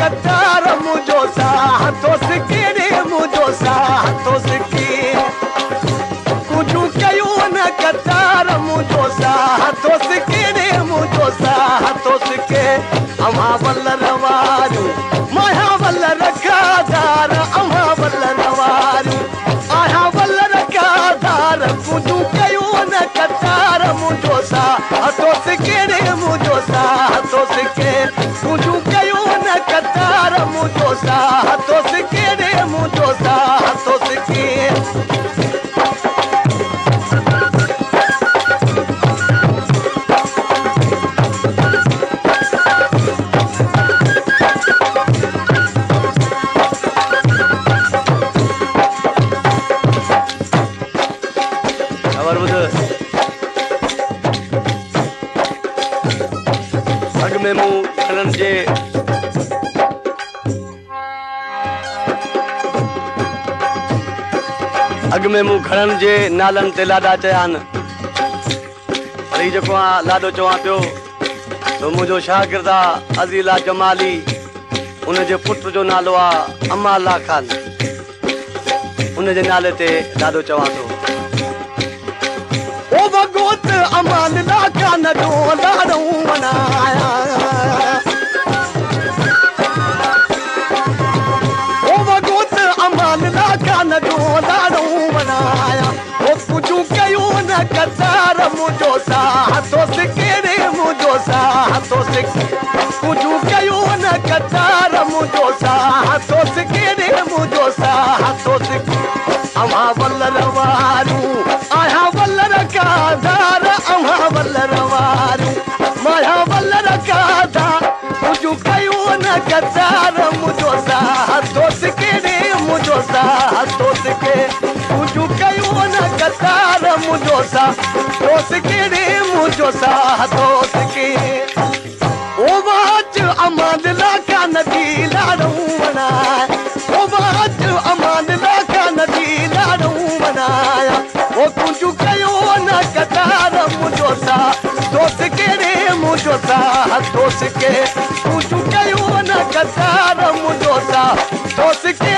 कतार मुझो सा हथो सिकी रे मुझो सा हथो सिकी कुंजूं कयो न कतार मुझो सा हथो सिकी रे मुझो सा हथो सिके अमा वल रवारू माया वल रखादार अमा वल रवारू आया वल रखादार कुंजूं कयो न कतार मुझो सा हथो सिकी रे मुझो सा हथो सिके कुंजूं कयो न कतार मुझो सा हथो सिके रे मुझो सा हथो सिके अग में मूं घणनि जे नालनि ते लाॾा चया आहिनि, पर ही जेको मां लाॾो चवां पियो तो मुंहिंजो शागिर्द आहे अज़ीज़ उल्लाह जमाली, उनजे पुट जो नालो आहे अमाला खान, उनजे नाले ते लाॾो चवां थो। ओ भगोत अमाला खान जो लाॾो मनाया, ओ भगोत अमाला खान जो लाॾो मनाया, ओ कुंजूं कयो न कतार मुझो सा हथो सिके रे मुझो सा हथो सिके, कुंजूं कयो न कतार मुझो सा हथो सिके रे मुझो सा हथो सिके अमा वल रवारू आया वल रखादार अमा वल रवारू माया वल रखादार कुंजूं कयो न कतार मुझो सा हथो सिके रे मुझो सा हथो सिके कुंजूं कयो न कतार मुझो सा हथो सिके रे मुझो सा हथो सिके ओ वाच अमानला का नदी लाडू बनाया ओ वाच अमानला का नदी लाडू बनाया ओ कुंजूं कयो न कतार मुझो सा हथो सिके रे मुझो सा हथो सिके कुंजूं कयो न कतार मुझो सा हथो सिके